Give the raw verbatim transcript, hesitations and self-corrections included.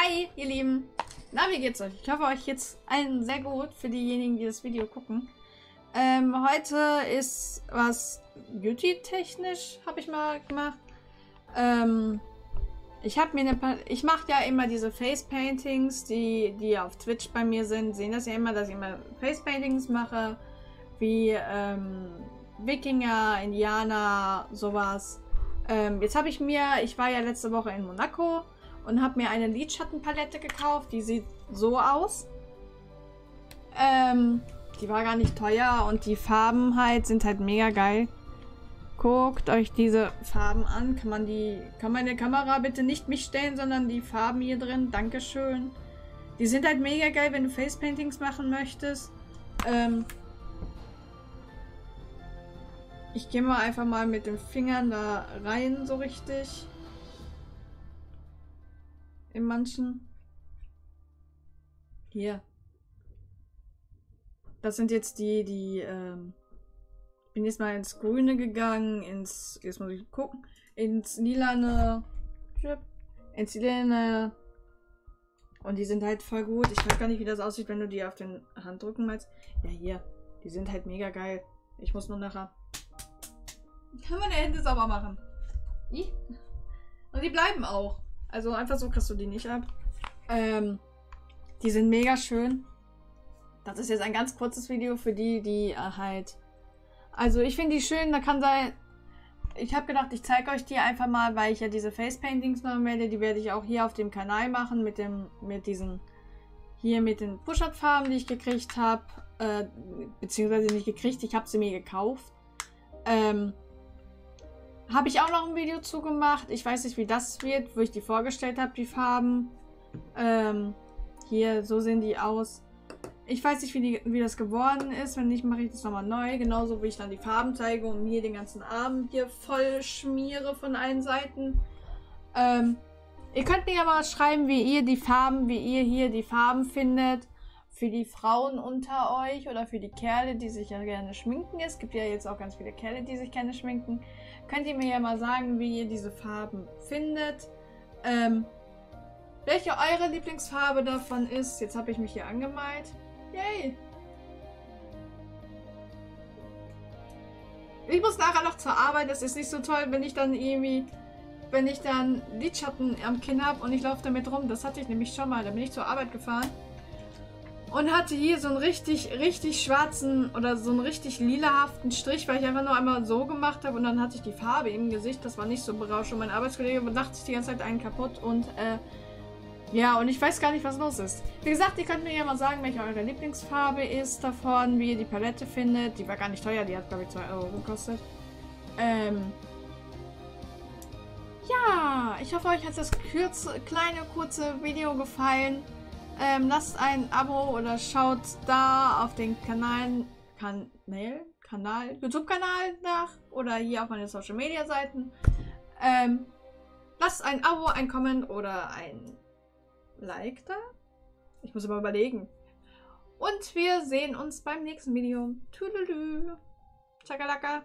Hi, ihr Lieben. Na, wie geht's euch? Ich hoffe, euch geht's allen sehr gut, für diejenigen, die das Video gucken. Ähm, heute ist was beauty-technisch, habe ich mal gemacht. Ähm, ich habe mir eine pa Ich mache ja immer diese Face-Paintings, die, die auf Twitch bei mir sind. Sehen das ja immer, dass ich immer Face-Paintings mache, wie ähm, Wikinger, Indianer, sowas. Ähm, jetzt habe ich mir, ich war ja letzte Woche in Monaco und habe mir eine Lidschattenpalette gekauft. Die sieht so aus. Ähm, die war gar nicht teuer und die Farben halt sind halt mega geil. Guckt euch diese Farben an. Kann man die, kann meine Kamera bitte nicht mich stellen, sondern die Farben hier drin. Dankeschön. Die sind halt mega geil, wenn du Facepaintings machen möchtest. Ähm, ich gehe mal einfach mal mit den Fingern da rein so richtig. In manchen. Hier. Das sind jetzt die, die, ähm, ich bin jetzt mal ins Grüne gegangen, ins, jetzt muss ich gucken, ins Lilane, ins Lilane. Und die sind halt voll gut. Ich weiß gar nicht, wie das aussieht, wenn du die auf den Handrücken malst. Ja, hier. Die sind halt mega geil. Ich muss nur nachher meine Hände sauber machen. Und die bleiben auch. Also einfach so kriegst du die nicht ab. Ähm, die sind mega schön. Das ist jetzt ein ganz kurzes Video für die, die äh, halt... Also ich finde die schön, da kann sein... Ich habe gedacht, ich zeige euch die einfach mal, weil ich ja diese Face-Paintings noch melde. Die werde ich auch hier auf dem Kanal machen mit dem, mit diesen... Hier mit den Push-Up-Farben, die ich gekriegt habe. Äh, beziehungsweise nicht gekriegt, ich habe sie mir gekauft. Ähm... Habe ich auch noch ein Video zu gemacht. Ich weiß nicht, wie das wird, wo ich die vorgestellt habe, die Farben. Ähm, hier, so sehen die aus. Ich weiß nicht, wie, die, wie das geworden ist. Wenn nicht, mache ich das nochmal neu. Genauso wie ich dann die Farben zeige und mir den ganzen Abend hier voll schmiere von allen Seiten. Ähm, ihr könnt mir ja mal schreiben, wie ihr die Farben, wie ihr hier die Farben findet. Für die Frauen unter euch oder für die Kerle, die sich ja gerne schminken. Es gibt ja jetzt auch ganz viele Kerle, die sich gerne schminken. Könnt ihr mir ja mal sagen, wie ihr diese Farben findet. Ähm, welche eure Lieblingsfarbe davon ist. Jetzt habe ich mich hier angemalt. Yay! Ich muss nachher noch zur Arbeit. Das ist nicht so toll, wenn ich dann irgendwie... Wenn ich dann Lidschatten am Kinn habe und ich laufe damit rum. Das hatte ich nämlich schon mal. Da bin ich zur Arbeit gefahren. Und hatte hier so einen richtig, richtig schwarzen oder so einen richtig lilahaften Strich, weil ich einfach nur einmal so gemacht habe und dann hatte ich die Farbe im Gesicht. Das war nicht so berauschend. Mein Arbeitskollege dachte sich die ganze Zeit einen kaputt und äh, ja, und ich weiß gar nicht, was los ist. Wie gesagt, ihr könnt mir ja mal sagen, welche eure Lieblingsfarbe ist davon, wie ihr die Palette findet. Die war gar nicht teuer, die hat glaube ich zwei Euro gekostet. Ähm... Ja, ich hoffe, euch hat das kürze, kleine, kurze Video gefallen. Ähm, lasst ein Abo oder schaut da auf den Kanal, kan Mail? Kanal, YouTube-Kanal nach oder hier auf meine Social-Media-Seiten. Ähm, lasst ein Abo, ein Comment oder ein Like da. Ich muss immer überlegen. Und wir sehen uns beim nächsten Video. Tüdelü. Chakalaka.